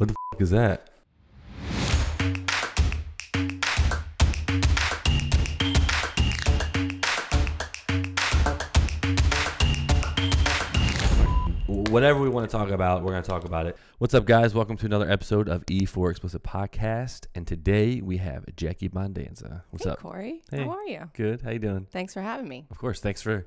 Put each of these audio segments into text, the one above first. What the f is that? Whatever we want to talk about, we're going to talk about it. What's up, guys? Welcome to another episode of E for Explicit Podcast. And today we have Jackie Bondanza. What's up? Corey. Hey. How are you? Good. How you doing? Thanks for having me. Of course. Thanks for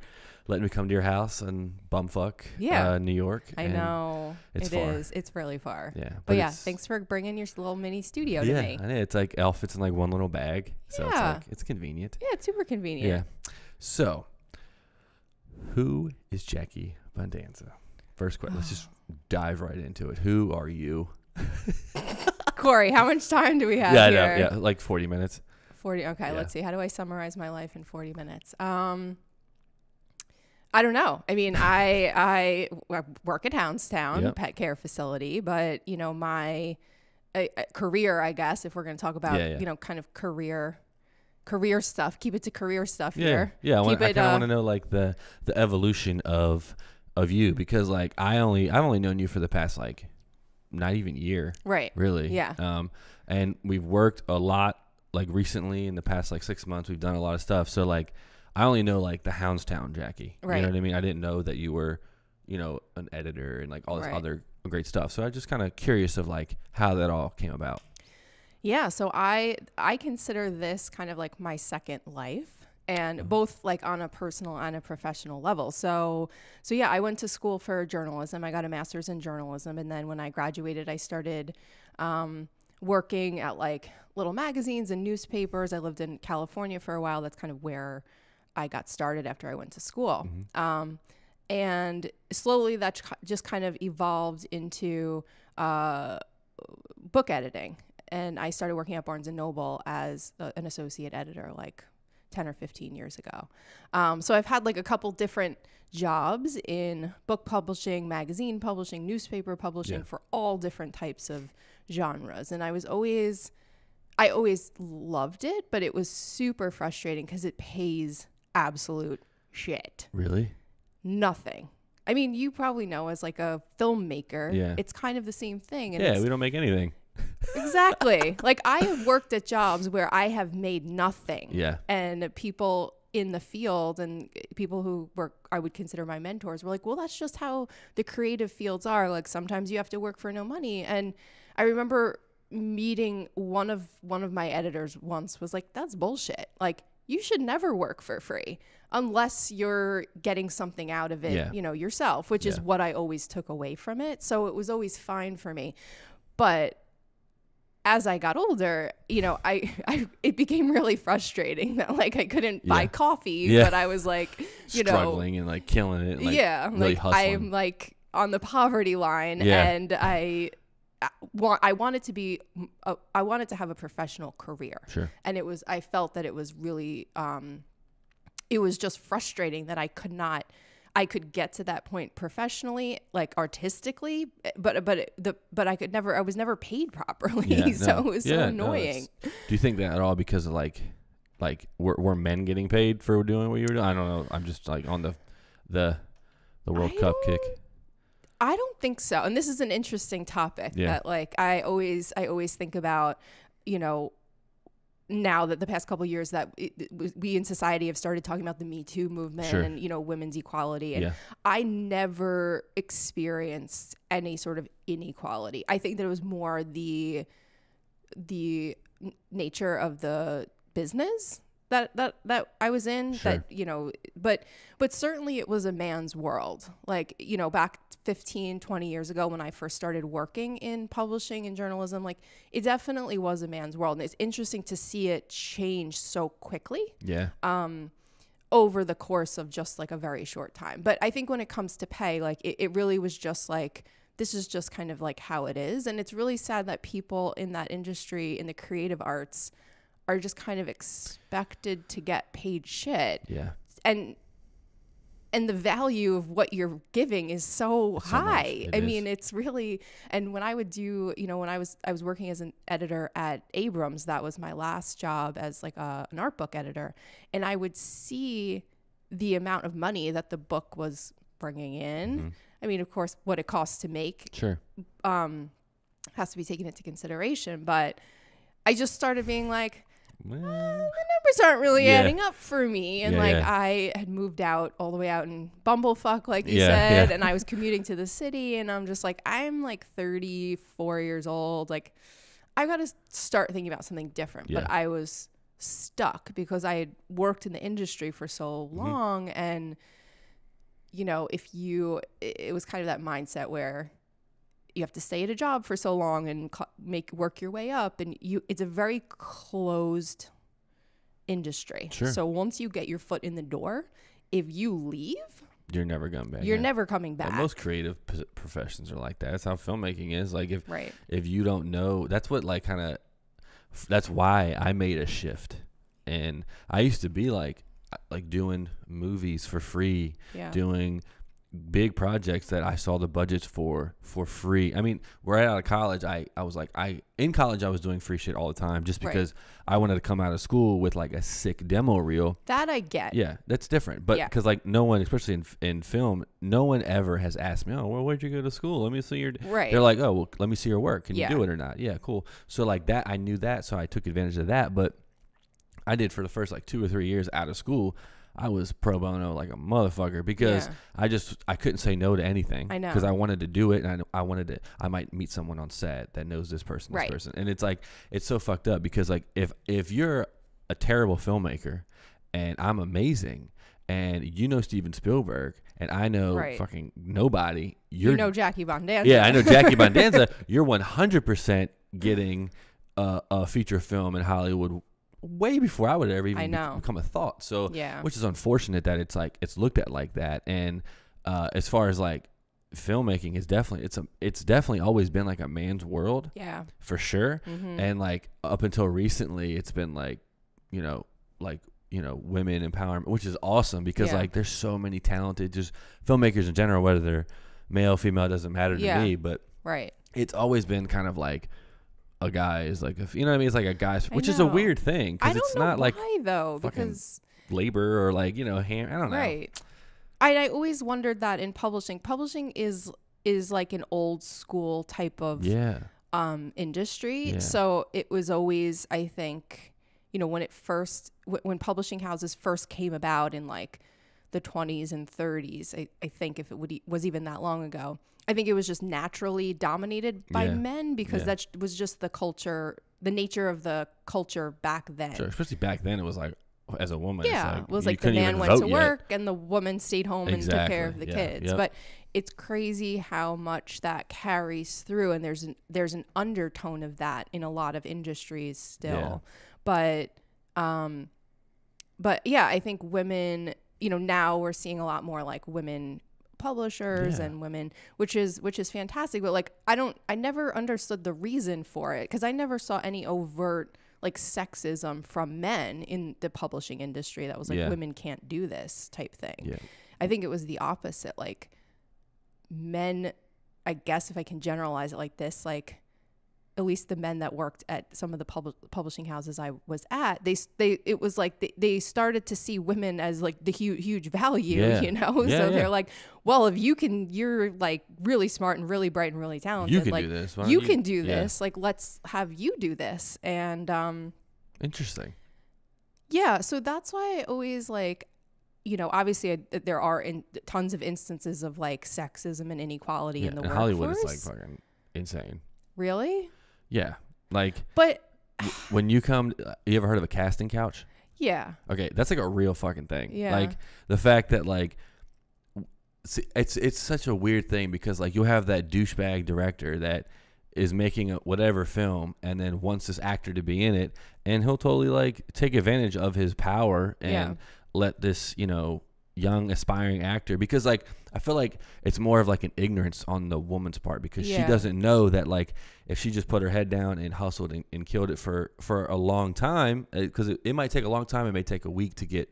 letting me come to your house and bumfuck New York. I know. It is far. It's really far. Yeah. But yeah, thanks for bringing your little mini studio to me. Yeah, I know. It's like outfits in like one little bag. So it's like, it's convenient. Yeah, it's super convenient. Yeah. So, who is Jackie Bondanza? First question. Let's just dive right into it. Who are you? Corey, how much time do we have here? Yeah, like 40 minutes. 40. Okay, let's see. How do I summarize my life in 40 minutes? I don't know. I mean, I work at Houndstown pet care facility, but, you know, my career, I guess, if we're going to talk about, you know, kind of career stuff, keep it to career stuff here. Yeah, I kind of want to know, like, the evolution of you, because like I've only known you for the past like not even year, right? Really, yeah. And we've worked a lot, like recently in the past like 6 months, we've done a lot of stuff. So like I only know like the Houndstown Jackie, right? You know what I mean? I didn't know that you were, you know, an editor and like all this other great stuff. So I'm just kind of curious of like how that all came about. Yeah, so I consider this kind of like my second life. And both like on a personal and a professional level. So yeah, I went to school for journalism. I got a master's in journalism. And then when I graduated, I started working at like little magazines and newspapers. I lived in California for a while. That's kind of where I got started after I went to school. Mm-hmm. And slowly that just kind of evolved into book editing. And I started working at Barnes and Noble as an associate editor, like 10 or 15 years ago. So I've had like a couple different jobs in book publishing, magazine publishing, newspaper publishing for all different types of genres. And I always loved it, but it was super frustrating because it pays absolute shit. Really? Nothing. I mean, you probably know as like a filmmaker, it's kind of the same thing. And yeah, we don't make anything. Exactly. Like I have worked at jobs where I have made nothing. Yeah. And people in the field and people who were, I would consider my mentors, were like, well, that's just how the creative fields are. Like sometimes you have to work for no money. And I remember meeting one of my editors once was like, that's bullshit. Like you should never work for free unless you're getting something out of it, you know, yourself, which is what I always took away from it. So it was always fine for me. But as I got older, you know, it became really frustrating that like I couldn't buy coffee, but I was like, you know, struggling and like killing it. And, like, really hustling. I'm like on the poverty line, and I wanted to have a professional career, and it was, I felt that it was really, it was just frustrating that I could not. I could get to that point professionally, like artistically, but I could never. I was never paid properly, so it was so annoying. No, do you think that at all because of like were men getting paid for doing what you were doing? I don't know. I'm just like on the World Cup kick. I don't think so. And this is an interesting topic that like I always think about. You know, now that the past couple of years that we in society have started talking about the Me Too movement and, you know, women's equality. And I never experienced any sort of inequality. I think that it was more the nature of the business that I was in that, you know, but certainly it was a man's world. Like, you know, back 15, 20 years ago when I first started working in publishing and journalism, like it definitely was a man's world. And it's interesting to see it change so quickly over the course of just like a very short time. But I think when it comes to pay, like it really was just like, this is just kind of like how it is. And it's really sad that people in that industry, in the creative arts, are just kind of expected to get paid shit. Yeah. And the value of what you're giving is so high. I mean, it's really, and when I would do, you know, when I was working as an editor at Abrams, that was my last job as like an art book editor. And I would see the amount of money that the book was bringing in. Mm-hmm. I mean, of course, what it costs to make. Sure. has to be taken into consideration. But I just started being like, well, the numbers aren't really adding up for me. And I had moved out all the way out in Bumblefuck, like you said, and I was commuting to the city, and I'm just like, I'm like 34 years old. Like, I've got to start thinking about something different. But I was stuck because I had worked in the industry for so long. And, you know, if you, it was kind of that mindset where you have to stay at a job for so long and work your way up, and it's a very closed industry. Sure. So once you get your foot in the door, if you leave, you're never coming back. You're never coming back. And most creative professions are like that. That's how filmmaking is. Like if you don't know, that's what like kind of, that's why I made a shift. And I used to be like doing movies for free, doing big projects that I saw the budgets for free. I mean, right out of college, I was like, in college I was doing free shit all the time just because I wanted to come out of school with like a sick demo reel. That I get. Yeah, that's different. But because like no one, especially in film, no one ever has asked me, oh, well, where'd you go to school? Let me see your, they're like, oh, well, let me see your work. Can you do it or not? Yeah, cool. So like that, I knew that. So I took advantage of that. But I did for the first like 2 or 3 years out of school, I was pro bono like a motherfucker because I couldn't say no to anything. I know. Because I wanted to do it, and I wanted to, I might meet someone on set that knows this person. And it's like, it's so fucked up because like if you're a terrible filmmaker and I'm amazing and you know Steven Spielberg and I know fucking nobody. You know Jackie Bondanza. Yeah, I know Jackie Bondanza. You're 100% getting a feature film in Hollywood way before I would ever even become a thought. So, which is unfortunate that it's like, it's looked at like that. And, as far as like filmmaking is definitely, it's definitely always been like a man's world. Yeah, for sure. And like up until recently, it's been like, you know, women empowerment, which is awesome because like there's so many talented, just filmmakers in general, whether they're male, female, doesn't matter to me, but it's always been kind of like, a guy is like, you know what I mean? It's like a guy's, which is a weird thing. Cause it's not like, I don't know why though, because labor or like, you know, I don't know. I always wondered that in publishing, publishing is like an old school type of, industry. So it was always, I think, you know, when it first, when publishing houses first came about in like the 20s and 30s, I think if it was even that long ago, I think it was just naturally dominated by men because that was just the culture, the nature of the culture back then. Sure, especially back then, it was like, as a woman, it was like the man went to work and the woman stayed home and took care of the kids. But it's crazy how much that carries through, and there's an undertone of that in a lot of industries still. But yeah, I think women, you know, now we're seeing a lot more like women publishers and women, which is fantastic. But like, I never understood the reason for it, because I never saw any overt like sexism from men in the publishing industry that was like women can't do this type thing. I think it was the opposite. Like men, I guess if I can generalize it like this, like at least the men that worked at some of the publishing houses I was at, they started to see women as like the huge value, you know? So they're like, well, if you can, you're like really smart and really bright and really talented. You can like, do this. You can do this. Like, let's have you do this. And, interesting. Yeah. So that's why I always like, you know, obviously there are tons of instances of like sexism and inequality in the workforce. Hollywood is like fucking insane. Really? Yeah, like. But when you come, you ever heard of a casting couch? Yeah. Okay, that's like a real fucking thing. Yeah. Like the fact that like, it's such a weird thing because like you have that douchebag director that is making a whatever film and then wants this actor to be in it, and he'll totally like take advantage of his power and let this, you know, young aspiring actor, because like I feel like it's more of like an ignorance on the woman's part, because she doesn't know that like if she just put her head down and hustled and killed it for a long time, because it might take a long time, it may take a week to get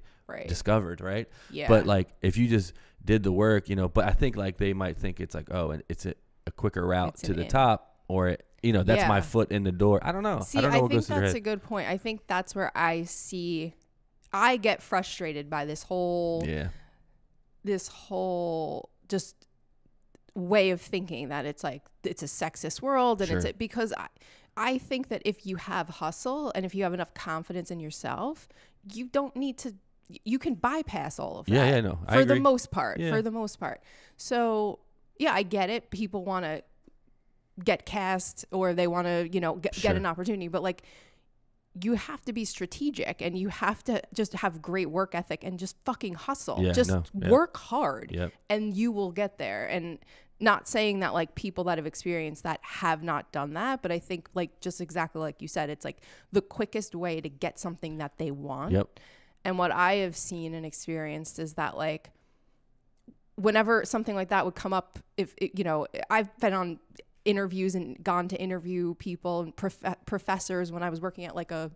discovered, right? But like if you just did the work, you know. But I think like they might think it's like, oh, and it's a quicker route to the top, or it, you know, that's my foot in the door. I don't know. See, I don't know what goes through your head. I think that's a good point. I think that's where I get frustrated by this whole just way of thinking that it's like, it's a sexist world. And sure. it's because I think that if you have hustle and if you have enough confidence in yourself, you don't need to, you can bypass all of that. Yeah, yeah, no, I agree. For the most part, yeah. for the most part. So yeah, I get it. People want to get cast or they want to, you know, get an opportunity, but like, you have to be strategic and you have to just have great work ethic and just fucking hustle. Yeah, just work hard and you will get there. And not saying that like people that have experienced that have not done that, but I think like just exactly like you said, it's like the quickest way to get something that they want. Yep. And what I have seen and experienced is that like whenever something like that would come up, if it, you know, I've been on interviews and gone to interview people and professors when I was working at like a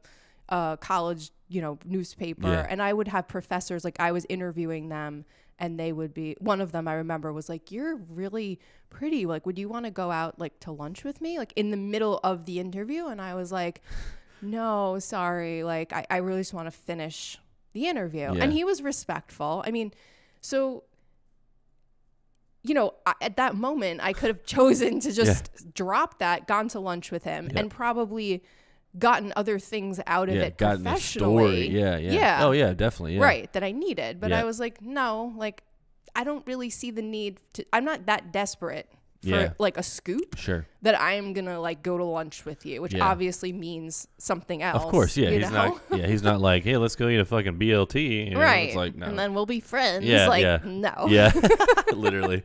college, you know, newspaper. Yeah. And I would have professors, like I was interviewing them and they would be, one of them I remember was like, you're really pretty. Like, would you want to go out like to lunch with me? Like in the middle of the interview. And I was like, no, sorry. Like I really just want to finish the interview. Yeah. And he was respectful. I mean, so you know, at that moment, I could have chosen to just drop that, gone to lunch with him, and probably gotten other things out of it professionally. Yeah, yeah, yeah. Oh, yeah, definitely. Yeah. Right, that I needed. But I was like, no, like, I don't really see the need to, I'm not that desperate for like a scoop that I'm going to like go to lunch with you, which obviously means something else. Of course, yeah. He's not, he's not like, hey, let's go eat a fucking BLT. You know? Right. It's like, no. And then we'll be friends. Yeah, like, no. Yeah. Literally.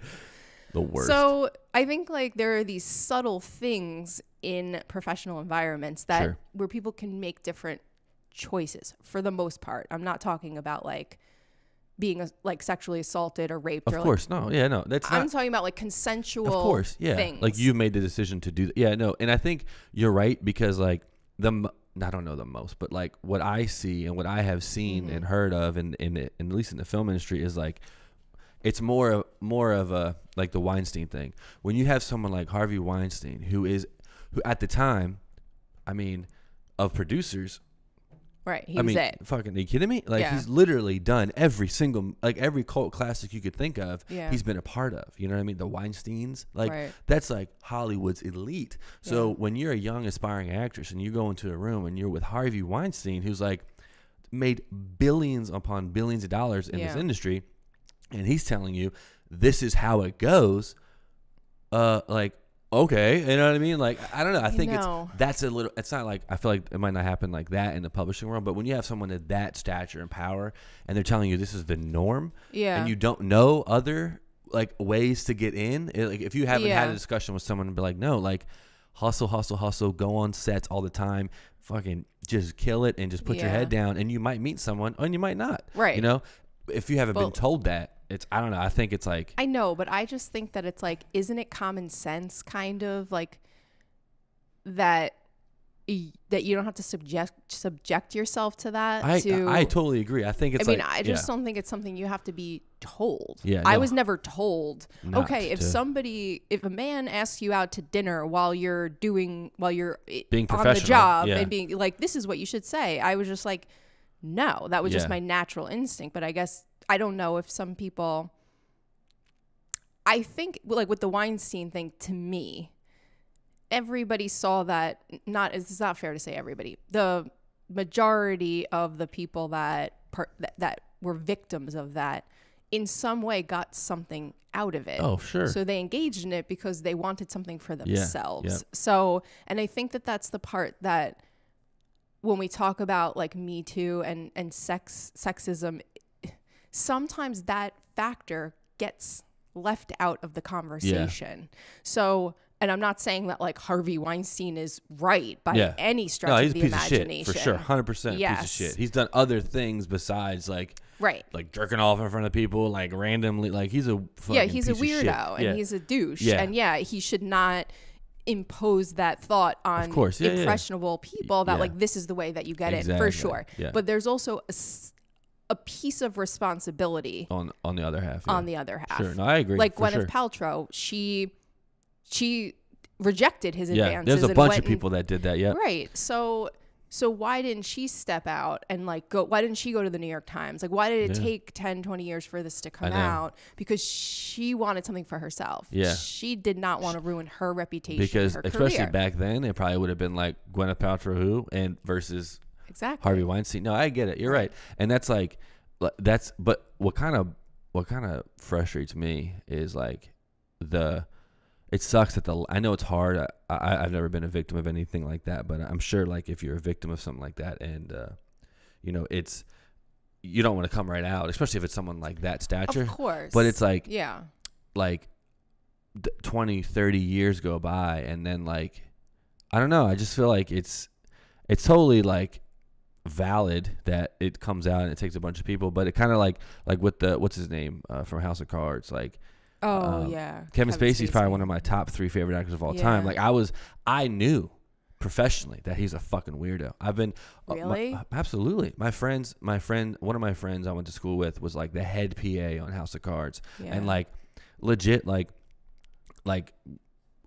The worst. So I think like there are these subtle things in professional environments that where people can make different choices for the most part. I'm not talking about like being like sexually assaulted or raped. Of course. Like, no. Yeah. No. That's not, I'm talking about like consensual things. Of course. Yeah. Things. Like you made the decision to do that. Yeah. No. And I think you're right because like I don't know the most, but like what I see and what I have seen and heard of and at least in the film industry is like, it's more of a like the Weinstein thing. When you have someone like Harvey Weinstein, who at the time, I mean, of producers, right? He was it. Fucking, are you kidding me? Like he's literally done every single every cult classic you could think of. Yeah. He's been a part of. You know what I mean? The Weinsteins, like that's like Hollywood's elite. So when you're a young aspiring actress and you go into a room and you're with Harvey Weinstein, who's like made billions upon billions of dollars in this industry. And he's telling you, this is how it goes. Like, okay, you know what I mean? Like, I don't know. I think that's a little, it's not like, I feel like it might not happen like that in the publishing world, but when you have someone of that stature and power and they're telling you this is the norm and you don't know other like ways to get in, like if you haven't had a discussion with someone and be like, no, like hustle, hustle, hustle, go on sets all the time, fucking just kill it and just put your head down and you might meet someone and you might not. Right. You know, if you haven't been told that, it's, I don't know. I think it's like, I know, but I just think that it's like, isn't it common sense kind of like that you don't have to subject yourself to that? I totally agree. I think it's, I mean, I just don't think it's something you have to be told. Yeah, I was never told, okay, if a man asks you out to dinner while you're being on the job and being like, this is what you should say. I was just like, no, that was just my natural instinct. But I guess, I don't know if some people, I think like with the Weinstein thing, to me, everybody saw that, it's not fair to say everybody, the majority of the people that were victims of that in some way got something out of it. Oh, sure. So they engaged in it because they wanted something for themselves. Yeah, yeah. So, and I think that that's the part that when we talk about like Me Too and sexism, sometimes that factor gets left out of the conversation. Yeah. So, and I'm not saying that like Harvey Weinstein is right by any stretch of the imagination. No, he's a piece of shit, for sure. 100% piece of shit. He's done other things besides like, like jerking off in front of people, like randomly, like he's a fucking he's a weirdo and he's a douche. Yeah. And he should not impose that thought on impressionable people that like, this is the way that you get it for sure. Yeah. But there's also a piece of responsibility on the other half. On the other half. Sure. No, I agree. Like Gwyneth Paltrow, she rejected his advances. There's a bunch of people that did that. Yeah. Right. So So why didn't she step out and like go, why didn't she go to the New York Times? Like, why did it take 10, 20 years for this to come out? Because she wanted something for herself. Yeah. She did not want to ruin her reputation. Because her especially career. Back then, it probably would have been like Gwyneth Paltrow who and versus Harvey Weinstein. No, I get it. You're right. And that's like, that's, but what kind of frustrates me is like the, it sucks that the, I know it's hard. I've never been a victim of anything like that, but I'm sure like if you're a victim of something like that and, you know, it's, you don't want to come right out, especially if it's someone like that stature. Of course. But it's like, yeah, like 20, 30 years go by and then like, I don't know. I just feel like it's totally like valid that it comes out and it takes a bunch of people, but it kind of like with the, what's his name from House of Cards, like, oh yeah, Kevin Spacey's probably one of my top 3 favorite actors of all time. Like I knew professionally that he's a fucking weirdo. I've been really absolutely. One of my friends I went to school with was like the head PA on House of Cards, and like legit like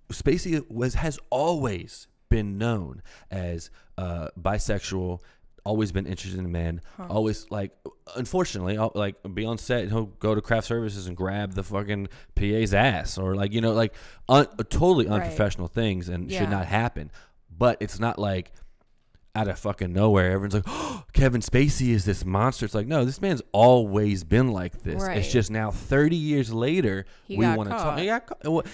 Spacey has always been known as bisexual. Always been interested in men. Huh. Always like, unfortunately, I'll, like be on set and he'll go to craft services and grab the fucking PA's ass or like, you know, like totally unprofessional things and should not happen. But it's not like out of fucking nowhere. Everyone's like, oh, Kevin Spacey is this monster. It's like, no, this man's always been like this. Right. It's just now 30 years later, we want to talk. He got caught. Well,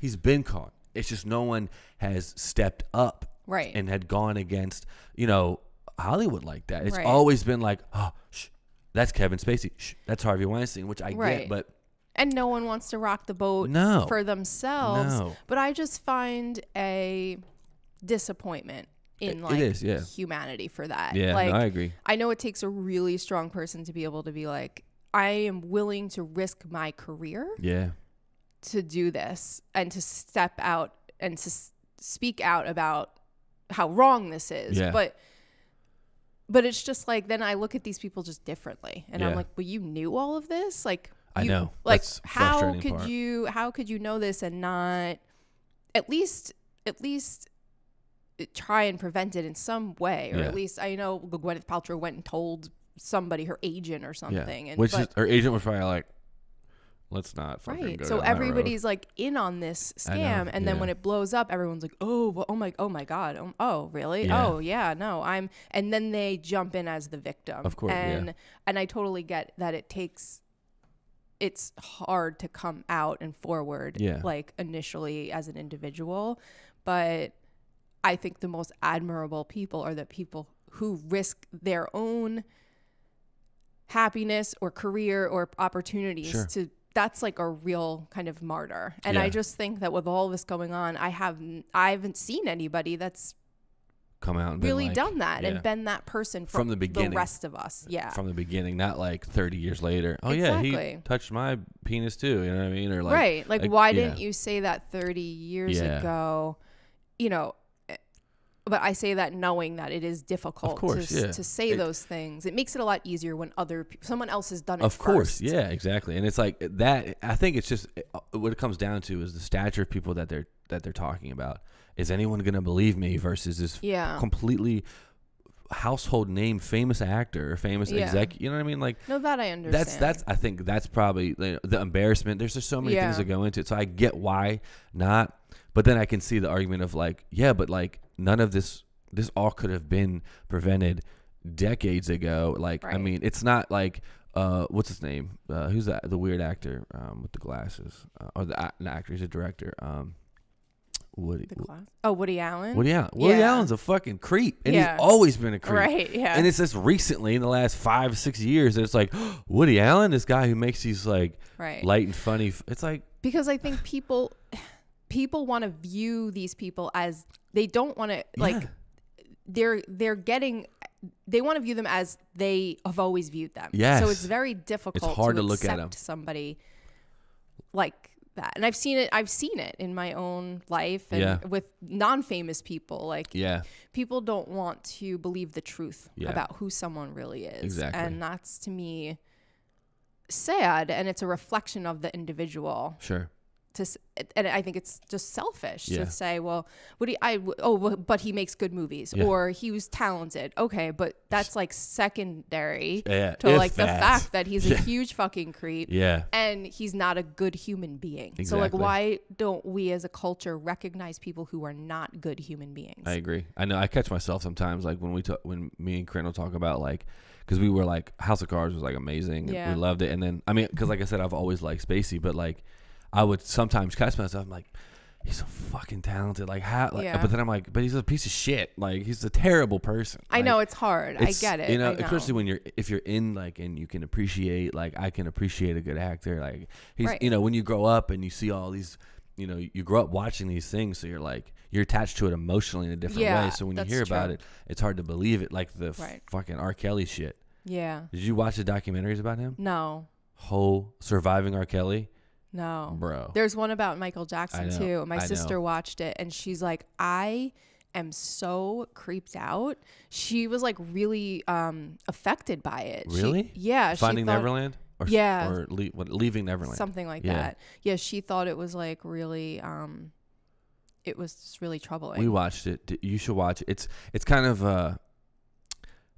he's been caught. It's just no one has stepped up and had gone against, you know, Hollywood like that. It's always been like, oh, that's Kevin Spacey. That's Harvey Weinstein, which I get, but. And no one wants to rock the boat for themselves. No. But I just find a disappointment in like humanity for that. Yeah, like, no, I agree. I know it takes a really strong person to be able to be like, I am willing to risk my career to do this and to step out and to speak out about how wrong this is. But it's just like, then I look at these people just differently. And I'm like, well, you knew all of this? Like, I know. Like, how could you know this and not at least try and prevent it in some way? Or at least, I know Gwyneth Paltrow went and told somebody, her agent or something. And, her agent was probably like, let's not fucking go so everybody's like in on this scam, and then when it blows up, everyone's like, "Oh, well, oh my god, oh really? Yeah. Oh yeah, no, I'm." And then they jump in as the victim, of course. And and I totally get that it takes, it's hard to come out and forward, like initially as an individual, but I think the most admirable people are the people who risk their own happiness or career or opportunities to. That's like a real kind of martyr. And I just think that with all this going on, I haven't seen anybody that's come out and really like, done that and been that person from the beginning. The rest of us. Yeah. From the beginning, not like 30 years later. Oh yeah, he touched my penis too. You know what I mean? Or like, like why didn't you say that 30 years ago? You know, but I say that knowing that it is difficult to say those things. It makes it a lot easier when someone else has done it first. Of course, yeah, exactly. And it's like that. I think it's just what it comes down to is the stature of people that they're talking about. Is anyone going to believe me versus this completely household name, famous actor, or famous exec? You know what I mean? Like, no, that I understand. That's I think that's probably the embarrassment. There's just so many things that go into it. So I get why not, but then I can see the argument of like, yeah, but like. None of this all could have been prevented decades ago. Like, I mean, it's not like, what's his name? Who's the weird actor with the glasses? Or the actor, he's a director. Woody Allen. Woody Allen. Woody Allen's a fucking creep. And he's always been a creep. Right, yeah. And it's just recently, in the last 5 or 6 years, it's like, oh, Woody Allen, this guy who makes these like light and funny. It's like. Because I think people want to view these people as they don't want to like they want to view them as they have always viewed them. Yes. So it's very difficult. It's hard to look at them. Somebody like that. And I've seen it in my own life and with non-famous people. Like people don't want to believe the truth about who someone really is. Exactly. And that's to me sad, and it's a reflection of the individual. Sure. To and I think it's just selfish to say, well, Woody, but he makes good movies, or he was talented. Okay, but that's like secondary to like the fact that he's a huge fucking creep, and he's not a good human being. Exactly. So like, why don't we as a culture recognize people who are not good human beings? I agree. I know I catch myself sometimes, like when we talk, when me and Crandall talk about like, because we were like, House of Cards was like amazing, and we loved it, and then I mean, because like I said, I've always liked Spacey, but like, I would sometimes catch myself, I'm like, he's so fucking talented. Like, how? Like, but then I'm like, but he's a piece of shit. Like, he's a terrible person. I know, it's hard. I get it. You know, especially when you're, if you're in like, and you can appreciate, like, I can appreciate a good actor. Like, he's, you know, when you grow up and you see all these, you know, you grow up watching these things, so you're like, you're attached to it emotionally in a different way. So when you hear about it, it's hard to believe it. Like the fucking R. Kelly shit. Yeah. Did you watch the documentaries about him? No. Whole Surviving R. Kelly. No, bro. There's one about Michael Jackson too. My sister watched it and she's like, I am so creeped out. She was like really affected by it. Really? Yeah. Finding Neverland? Or, or Leaving Neverland. Something like that. Yeah. She thought it was like really, it was just really troubling. We watched it. You should watch it. It's kind of,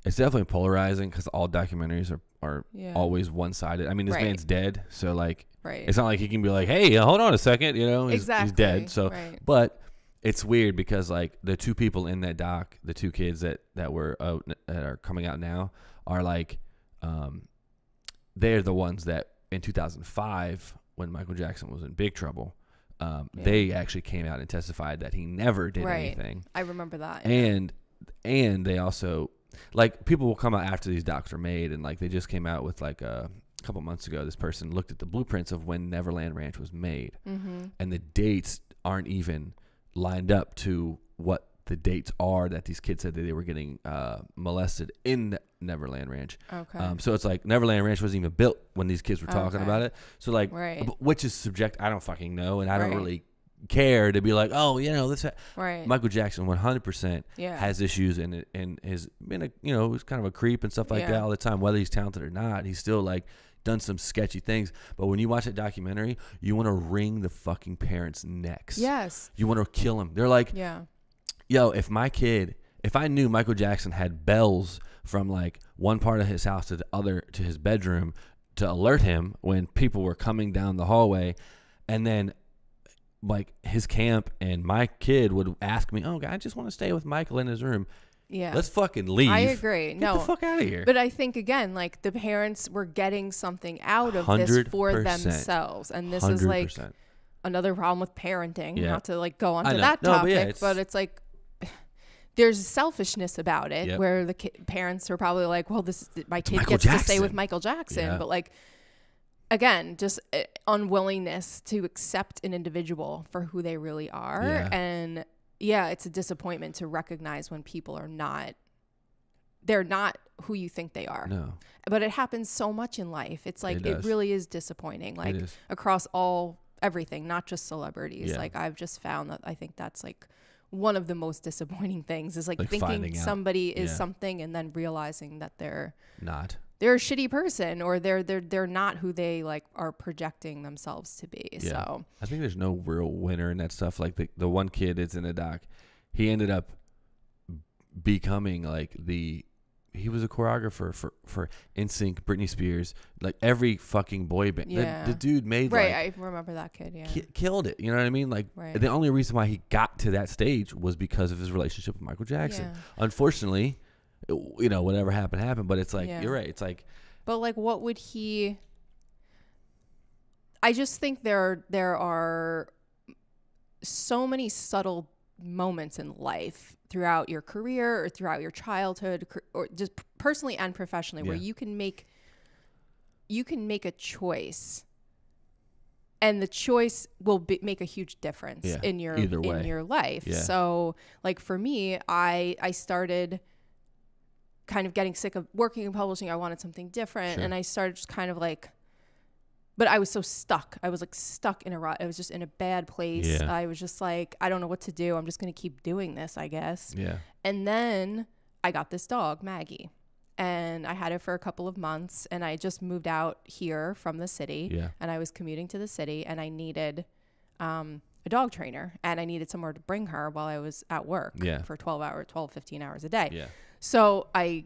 it's definitely polarizing because all documentaries are always one-sided. I mean, this man's dead. So like, it's not like he can be like, hey, hold on a second, you know, he's dead. So, but it's weird because like the two people in that doc, the two kids that were out, that are coming out now, are like, they're the ones that in 2005, when Michael Jackson was in big trouble, they actually came out and testified that he never did anything. I remember that. Yeah. And they also, like, people will come out after these docs are made, and like they just came out with like a couple months ago, this person looked at the blueprints of when Neverland Ranch was made, and the dates aren't even lined up to what the dates are that these kids said that they were getting molested in Neverland Ranch. Okay. So it's like Neverland Ranch wasn't even built when these kids were talking about it. So like, which is subjective, I don't fucking know, and I don't really care to be like, oh, you know, this. Michael Jackson 100% has issues and has been a, you know, he's kind of a creep and stuff like that all the time, whether he's talented or not. He's still like done some sketchy things, but when you watch that documentary, you want to wring the fucking parents' necks. Yes. You want to kill him. They're like, yo, if my kid, if I knew Michael Jackson had bells from like one part of his house to the other, to his bedroom, to alert him when people were coming down the hallway, and then like his camp and my kid would ask me, oh, God, I just want to stay with Michael in his room. Yeah. Let's fucking leave. I agree. Get the fuck out of here. But I think, again, like the parents were getting something out of this for themselves. And this is like another problem with parenting. Not to like go onto that topic, but, but it's like there's selfishness about it where the parents are probably like, well, this is, my kid gets to stay with Michael Jackson. But like, again, just unwillingness to accept an individual for who they really are. And yeah, it's a disappointment to recognize when people are not, they're not who you think they are. No. But it happens so much in life. It's like, it really is disappointing, like across all, everything, not just celebrities. Like I've just found that I think that's like one of the most disappointing things is like thinking somebody is something and then realizing that they're not. They're a shitty person, or they're not who they like are projecting themselves to be. Yeah. So I think there's no real winner in that stuff. Like the one kid that's in the doc, he ended up becoming like he was a choreographer for NSYNC, Britney Spears, like every fucking boy band. Yeah. The dude made like, I remember that kid. Yeah, killed it. You know what I mean? Like the only reason why he got to that stage was because of his relationship with Michael Jackson. Yeah. Unfortunately, you know, whatever happened happened, but it's like you're right, it's like, but like what would he, I just think there are so many subtle moments in life throughout your career or throughout your childhood or just personally and professionally where you can make a choice, and the choice will make a huge difference in your life. So like for me, I started kind of getting sick of working in publishing. I wanted something different. And I started just kind of like, but I was so stuck. I was like stuck in a rut. I was just in a bad place. I was just like, I don't know what to do. I'm just going to keep doing this, I guess. And then I got this dog, Maggie, and I had her for a couple of months, and I just moved out here from the city, and I was commuting to the city, and I needed a dog trainer, and I needed somewhere to bring her while I was at work for 12, 15 hours a day. Yeah. So I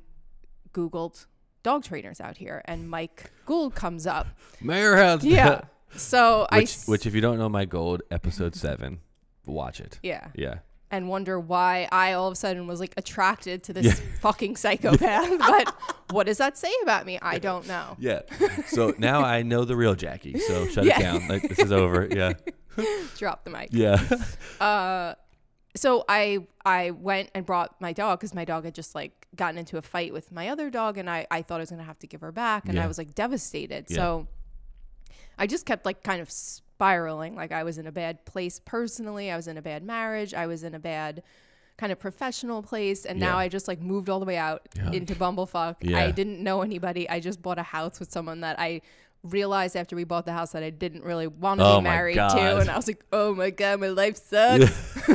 Googled dog trainers out here, and Mike Gould comes up. Mayor has So which if you don't know Mike Gould, episode 7, watch it. Yeah. Yeah. And wonder why I all of a sudden was like attracted to this fucking psychopath. But what does that say about me? I don't know. Yeah. So now I know the real Jackie. So shut it down. Like, this is over. Yeah. Drop the mic. Yeah. So I went and brought my dog because my dog had just like gotten into a fight with my other dog, and I thought I was gonna have to give her back, and I was like devastated. Yeah. So I just kept like kind of spiraling. Like, I was in a bad place personally. I was in a bad marriage. I was in a bad kind of professional place. And now I just like moved all the way out into bumblefuck. Yeah. I didn't know anybody. I just bought a house with someone that I realized after we bought the house that I didn't really want to be married to. And I was like, oh my God, my life sucks. Yeah.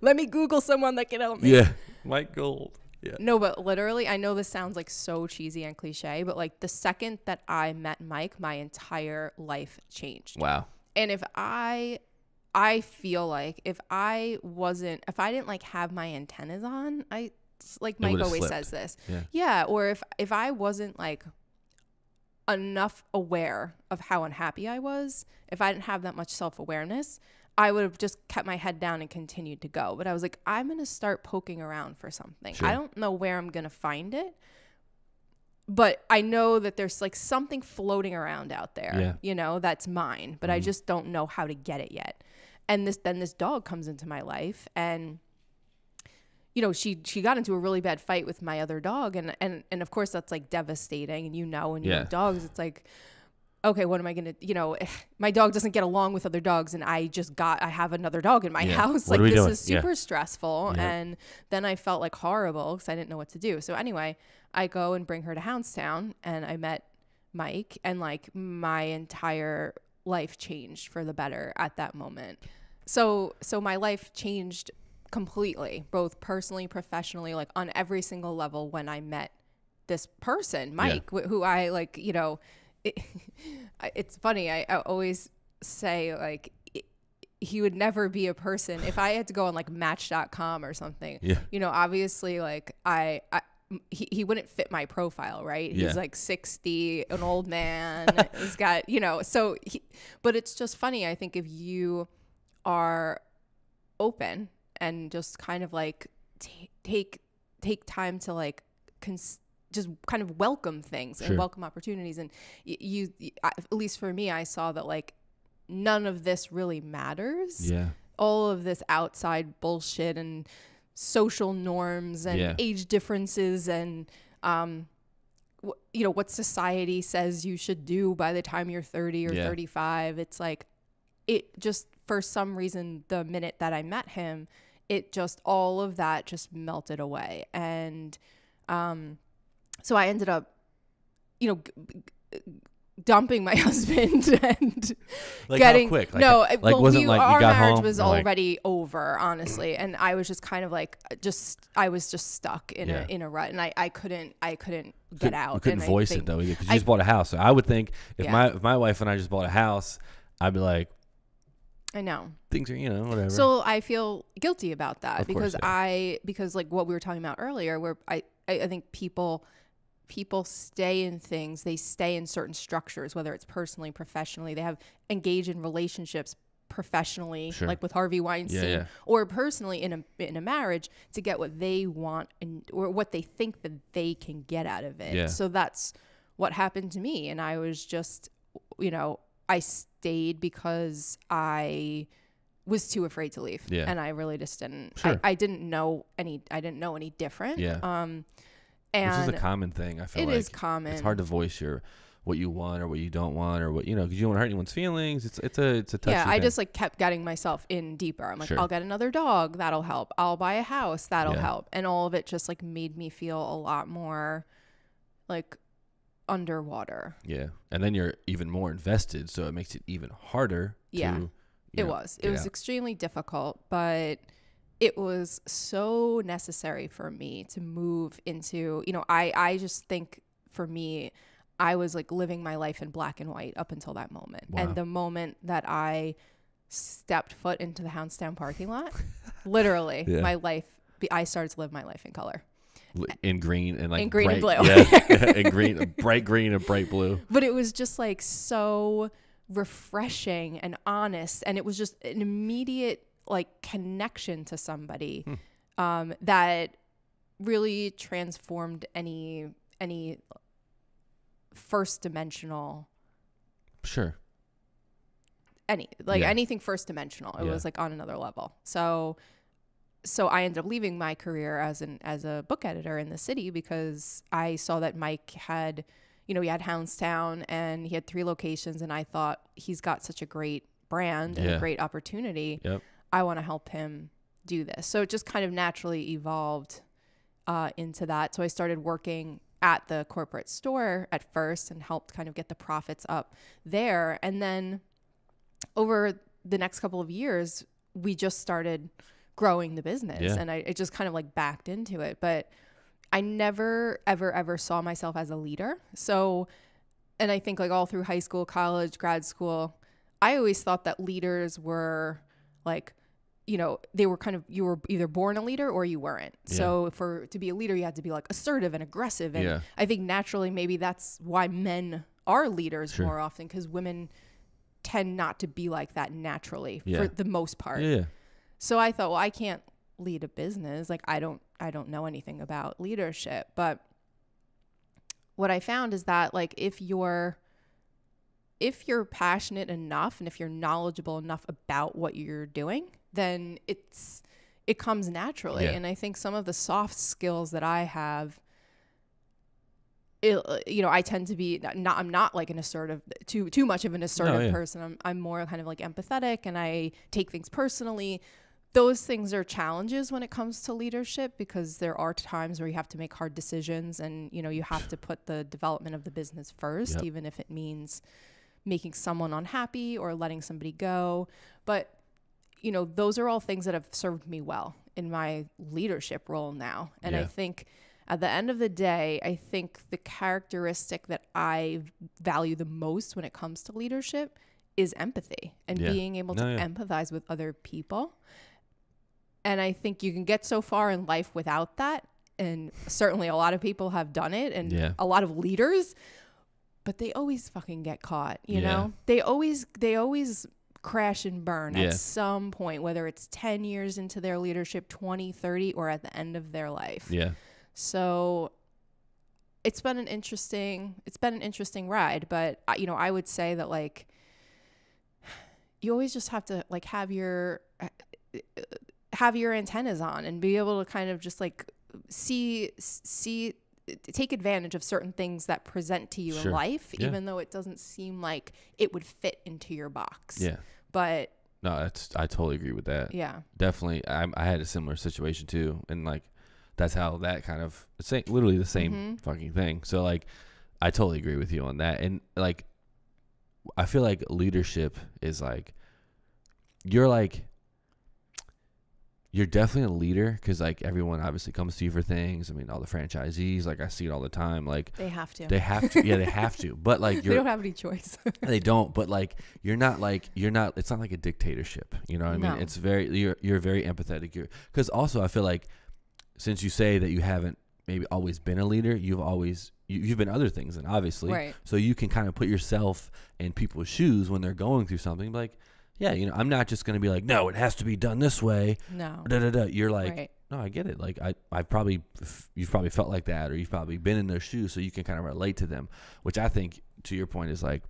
Let me Google someone that can help me. Yeah. Mike Gould. Yeah. No, but literally, I know this sounds like so cheesy and cliche, but like the second that I met Mike, my entire life changed. Wow. And if I feel like if I didn't like have my antennas on, like Mike always says this. Yeah. Or if I wasn't like enough aware of how unhappy I was, if I didn't have that much self-awareness, I would have just kept my head down and continued to go. But I was like, I'm going to start poking around for something. Sure. I don't know where I'm going to find it, but I know that there's like something floating around out there, you know, that's mine, but I just don't know how to get it yet. And then this dog comes into my life, and you know, she got into a really bad fight with my other dog. And of course that's like devastating. And you know, when you have dogs, it's like, okay, what am I going to, you know, my dog doesn't get along with other dogs, and I have another dog in my house. Like, this is super stressful. And then I felt like horrible because I didn't know what to do. So anyway, I go and bring her to Houndstown, and I met Mike, and like my entire life changed for the better at that moment. So my life changed completely, both personally, professionally, like on every single level when I met this person, Mike, who I like, you know, it's funny. I always say like he would never be a person if I had to go on like Match.com or something. Yeah. You know, obviously like he wouldn't fit my profile, right? Yeah. He's like 60, an old man. He's got, you know, but it's just funny. I think if you are open and just kind of like take time to like just kind of welcome things and welcome opportunities. And at least for me, I saw that like none of this really matters. Yeah. All of this outside bullshit and social norms and age differences and, you know, what society says you should do by the time you're 30 or 35. It's like, it just, for some reason, the minute that I met him, it just, all of that just melted away. And, so I ended up, you know, dumping my husband and like getting how quick. Like, no, like, well, wasn't like our marriage was already over, honestly, and I was just kind of like I was just stuck in a rut, and I couldn't get out. You couldn't voice it though, because you just bought a house. So I would think if my wife and I just bought a house, I'd be like, I know things are, you know, whatever. So I feel guilty about that because like what we were talking about earlier, where I think people stay in things. They stay in certain structures, whether it's personally, professionally. They engage in relationships professionally, like with Harvey Weinstein, or personally in a marriage to get what they want and or what they think that they can get out of it. Yeah. So that's what happened to me, and I was just, you know, I stayed because I was too afraid to leave, and I really just didn't. Sure. I didn't know any. I didn't know any different. Yeah. And which is a common thing. I feel like it is common. It's hard to voice what you want or what you don't want or what, you know, because you don't want to hurt anyone's feelings. It's a touchy thing. I just like kept getting myself in deeper. I'm like, I'll get another dog. That'll help. I'll buy a house. That'll help. And all of it just like made me feel a lot more like underwater. Yeah. And then you're even more invested. So it makes it even harder. Yeah, it was extremely difficult, but it was so necessary for me to move into, you know, I just think for me, I was like living my life in black and white up until that moment. Wow. And the moment that I stepped foot into the Houndstown parking lot, literally my life, I started to live my life in color. In green and like in green bright, and blue. Yeah, in green and bright blue. But it was just like so refreshing and honest, and it was just an immediate like connection to somebody that really transformed any first dimensional. Sure. Anything first dimensional. It was like on another level. So I ended up leaving my career as a book editor in the city because I saw that Mike had, he had Houndstown and he had 3 locations, and I thought he's got such a great brand and a great opportunity. Yep. I want to help him do this. So it just kind of naturally evolved into that. So I started working at the corporate store at first and helped kind of get the profits up there. And then over the next couple of years, we just started growing the business, and it just kind of like backed into it. But I never, ever, ever saw myself as a leader. So, and I think like all through high school, college, grad school, I always thought that leaders were like, they were kind of, you were either born a leader or you weren't. Yeah. So to be a leader, you had to be like assertive and aggressive. And I think naturally, maybe that's why men are leaders more often, because women tend not to be like that naturally for the most part. Yeah. So I thought, well, I can't lead a business. Like I don't know anything about leadership. But what I found is that like if you're passionate enough and if you're knowledgeable enough about what you're doing, then it comes naturally. Yeah. And I think some of the soft skills that I have, I tend to be not, I'm not like an assertive, too much of an assertive person. I'm more kind of like empathetic, and I take things personally. Those things are challenges when it comes to leadership, because there are times where you have to make hard decisions, and you have to put the development of the business first, even if it means making someone unhappy or letting somebody go. But those are all things that have served me well in my leadership role now. And I think at the end of the day, I think the characteristic that I value the most when it comes to leadership is empathy and being able to empathize with other people. And I think you can get so far in life without that. And certainly a lot of people have done it, and a lot of leaders, but they always fucking get caught, you know? They always crash and burn at some point, whether it's 10 years into their leadership, 20, 30, or at the end of their life. Yeah. So it's been an interesting ride, but I would say that like you always just have to like have your antennas on and be able to kind of just like take advantage of certain things that present to you in life, even though it doesn't seem like it would fit into your box. Yeah. But no, I totally agree with that. Yeah, definitely. I had a similar situation too. And like, that's how that kind of, literally the same fucking thing. So like, I totally agree with you on that. And like, I feel like leadership is like, you're definitely a leader, because like everyone obviously comes to you for things. I mean, all the franchisees, like I see it all the time. Like they have to. Yeah, they have to. But like they don't have any choice. They don't. But like you're not. It's not like a dictatorship. You know what I mean? It's very. You're very empathetic. Because also I feel like since you say that you haven't maybe always been a leader, you've been other things, and obviously, so you can kind of put yourself in people's shoes when they're going through something. Like, yeah, I'm not just going to be like, no, it has to be done this way. No. Da, da, da. You're like, no, I get it. Like, you've probably felt like that, or you've probably been in their shoes, so you can kind of relate to them, which I think, to your point, is like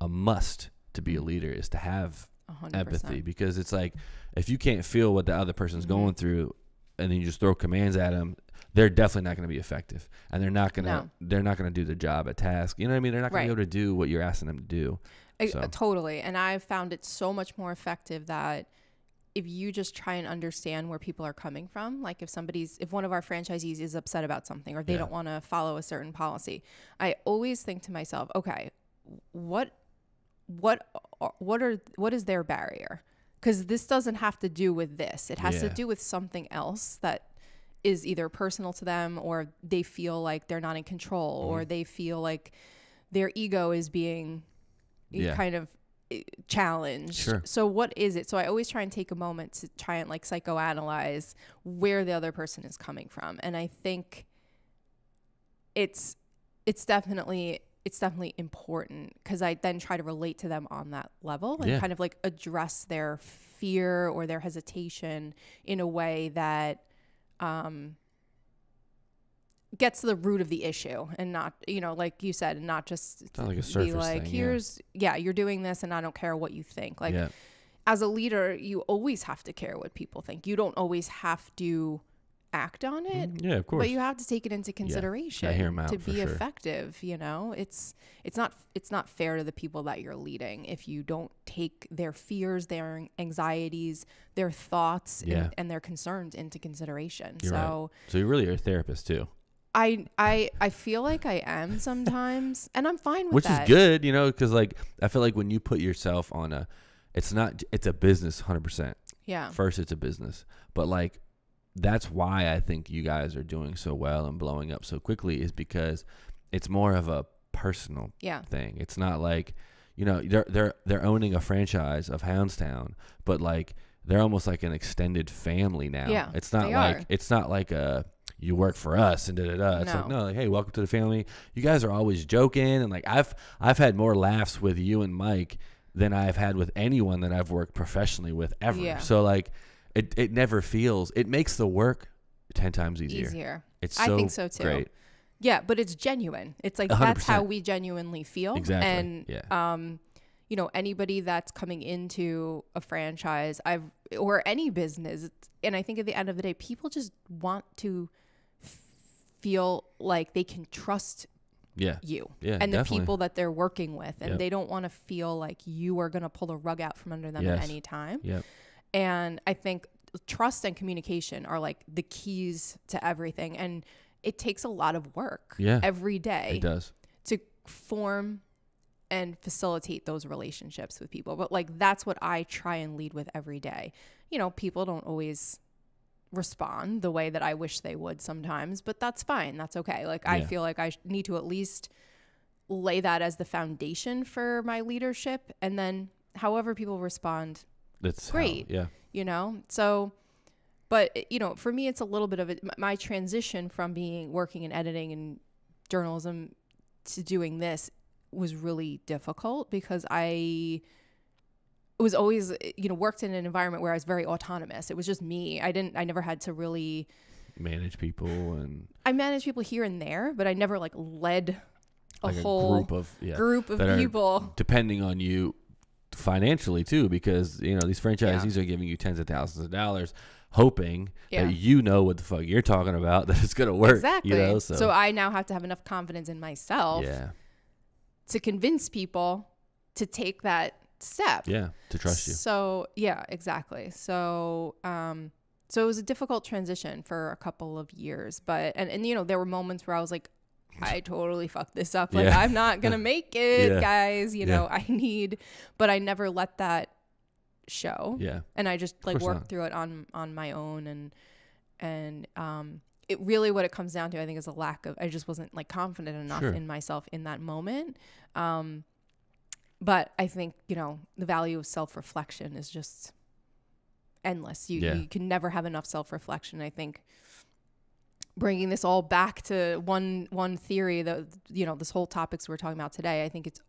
a must to be a leader is to have 100%. Empathy, because it's like if you can't feel what the other person's going through and then you just throw commands at them, they're definitely not going to be effective, and they're not going to do their job at task. You know what I mean? They're not going to be able to do what you're asking them to do. Totally. And I've found it so much more effective that if you just try and understand where people are coming from, like if one of our franchisees is upset about something, or they don't want to follow a certain policy, I always think to myself, okay, what is their barrier? Because this doesn't have to do with this. It has to do with something else that is either personal to them, or they feel like they're not in control, or they feel like their ego is being kind of challenged. Sure. So what is it? So I always try and take a moment to try and like psychoanalyze where the other person is coming from. And I think it's definitely important because I then try to relate to them on that level and kind of like address their fear or their hesitation in a way that gets to the root of the issue and not, you know, like you said, and not just like a surface be like, thing, here's you're doing this and I don't care what you think. Like as a leader, you always have to care what people think. You don't always have to act on it, of course, but you have to take it into consideration to be effective. You know, it's not fair to the people that you're leading if you don't take their fears, their anxieties, their thoughts and their concerns into consideration. So you really are a therapist too. I feel like I am sometimes, and I'm fine with that. Which is good, you know, because like I feel like when you put yourself on a, it's a business 100%. Yeah. First, it's a business, but like. That's why I think you guys are doing so well and blowing up so quickly is because it's more of a personal thing. It's not like, you know, they're owning a franchise of Houndstown, but like they're almost like an extended family now. Yeah, it's not like it's not like a you work for us and da da da. It's like no, like hey, welcome to the family. You guys are always joking and like I've had more laughs with you and Mike than I've had with anyone that I've worked professionally with ever. Yeah. So like. It never feels, it makes the work 10 times easier. It's so I think so too. Great. Yeah, but it's genuine. It's like 100%. That's how we genuinely feel. Exactly. And you know, anybody that's coming into a franchise, or any business, and I think at the end of the day, people just want to feel like they can trust you and definitely. The people that they're working with, and they don't want to feel like you are going to pull the rug out from under them at any time. And I think trust and communication are like the keys to everything. And it takes a lot of work every day to form and facilitate those relationships with people. But like, that's what I try and lead with every day. You know, people don't always respond the way that I wish they would sometimes, but that's fine. That's okay. Like, I feel like I need to at least lay that as the foundation for my leadership. And then however people respond, that's great. How, you know, so, but you know, for me, it's a little bit of my transition from working in editing and journalism to doing this was really difficult because I was always, you know, worked in an environment where I was very autonomous. It was just me. I never had to really manage people, and I managed people here and there, but I never like led a whole group of people depending on you. Financially too, because you know these franchisees are giving you tens of thousands of dollars hoping that you know what the fuck you're talking about, that it's gonna work. Exactly. You know, so I now have to have enough confidence in myself to convince people to take that step, to trust you. So exactly. So so it was a difficult transition for a couple of years, but and you know there were moments where I was like, I totally fucked this up. Like, I'm not going to make it, guys. You know, but I never let that show. And I just like worked through it on my own. And it really, what it comes down to, I think, is a lack of, I just wasn't like confident enough in myself in that moment. But I think, you know, the value of self-reflection is just endless. You can never have enough self-reflection, I think. Bringing this all back to one theory that, you know, this whole topics we're talking about today, I think it's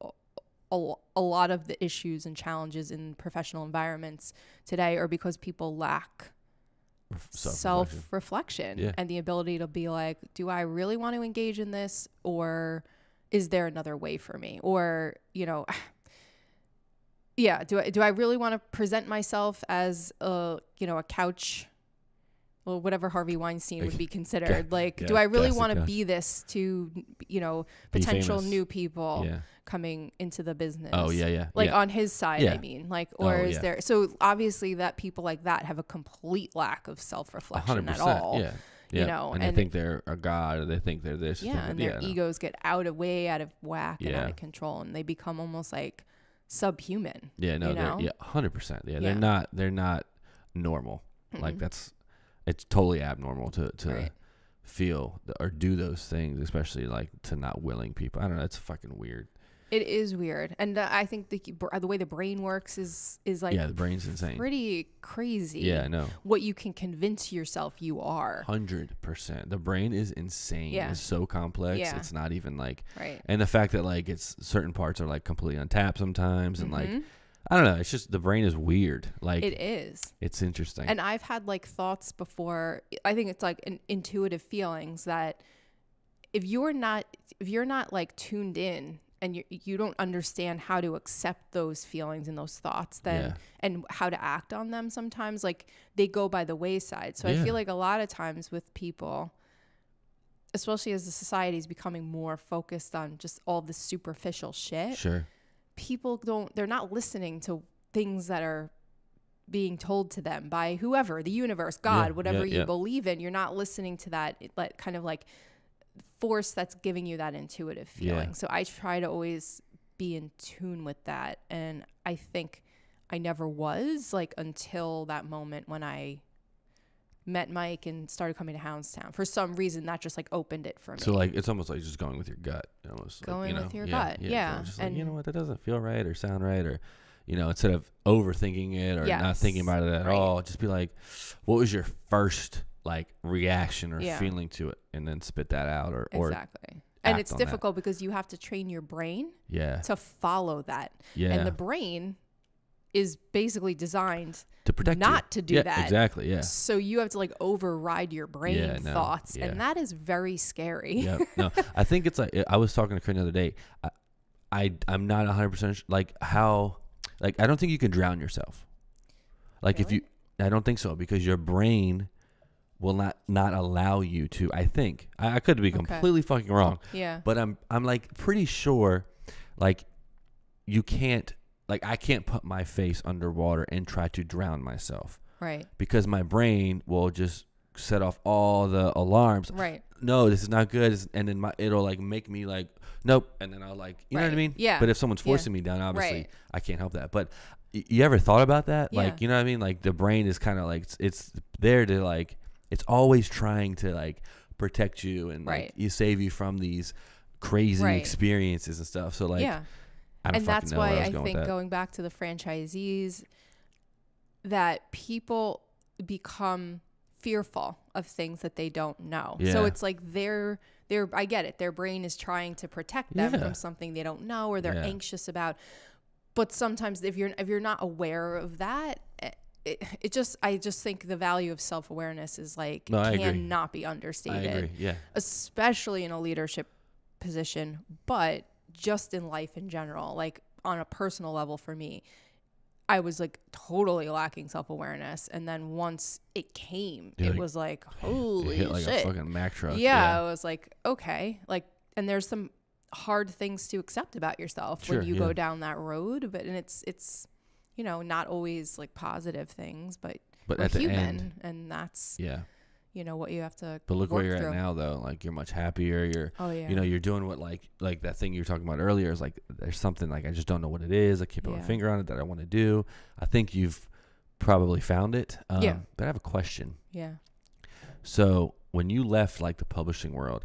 a lot of the issues and challenges in professional environments today are because people lack self-reflection and the ability to be like, do I really want to engage in this, or is there another way for me? Or, you know, do I really want to present myself as a, you know, a couch, well, whatever Harvey Weinstein would be considered. Like, do I really want to be this to, you know, potential new people coming into the business? Oh, yeah. Like on his side, I mean, like, or is there, so obviously that people like that have a complete lack of self-reflection at all. You know, and they think they're a god, or they think they're this. And their egos get out of whack and out of control, and they become almost like subhuman. Yeah, no, you know? 100%. Yeah, they're not normal. Like that's. It's totally abnormal to feel or do those things, especially like to not willing people. I don't know. It's fucking weird. It is weird. And I think the way the brain works is like... Yeah, the brain's insane. Pretty crazy. Yeah, I know. What you can convince yourself you are. 100%. The brain is insane. Yeah. It's so complex. Yeah. It's not even like... Right. And the fact that like it's certain parts are like completely untapped sometimes and like... I don't know. It's just the brain is weird. Like it is. It's interesting. And I've had like thoughts before. I think it's like an intuitive feelings that if you're not like tuned in and you don't understand how to accept those feelings and those thoughts, then and how to act on them, sometimes like they go by the wayside. So I feel like a lot of times with people, especially as the society is becoming more focused on just all the superficial shit. Sure. People they're not listening to things that are being told to them by whoever, the universe, God, whatever you believe in. You're not listening to that kind of like force that's giving you that intuitive feeling. Yeah. So I try to always be in tune with that. And I think I never was, like, until that moment when I met Mike and started coming to Houndstown. For some reason, that just like opened it for me. So like it's almost like just going with your gut, almost going like, you know, with your gut. Yeah. So just and like, you know what, that doesn't feel right or sound right, or you know, instead of overthinking it or not thinking about it at all, just be like, what was your first like reaction or feeling to it, and then spit that out or exactly. And it's difficult because you have to train your brain to follow that. Yeah. And the brain is basically designed to protect not you. To do that. Exactly. Yeah. So you have to like override your brain thoughts. Yeah. And that is very scary. Yeah. No, I think it's like, I was talking to Corinne the other day. I'm not 100% like how, like, I don't think you can drown yourself. Like really? I don't think so, because your brain will not allow you to, I think I could be completely fucking wrong. Yeah. But I'm like pretty sure like you can't, like I can't put my face underwater and try to drown myself. Right. Because my brain will just set off all the alarms. Right. No, this is not good. And then it'll like make me like, nope. And then I'll like, you know what I mean? Yeah. But if someone's forcing me down, obviously I can't help that. But you ever thought about that? Yeah. Like, you know what I mean? Like the brain is kind of like, it's there to like, it's always trying to like protect you and like you save you from these crazy experiences and stuff. So like, and that's why I think going back to the franchisees, that people become fearful of things that they don't know. Yeah. So it's like they're I get it. Their brain is trying to protect them from something they don't know or they're anxious about. But sometimes if you're not aware of that, I just think the value of self-awareness is like cannot be understated. I agree. Yeah. Especially in a leadership position, but just in life in general, like on a personal level for me, I was like totally lacking self-awareness. And then once it came, it was like, holy shit. Like a fucking Mack truck. Yeah. I was like, okay. Like, and there's some hard things to accept about yourself when you go down that road, but, and it's, you know, not always like positive things, but we're at human, the end, and that's, you know what you have to. But look where you're at now, though. Like you're much happier. You're, you know, you're doing what like that thing you were talking about earlier is like there's something like I just don't know what it is. I can't put my finger on it that I want to do. I think you've probably found it. But I have a question. Yeah. So when you left like the publishing world,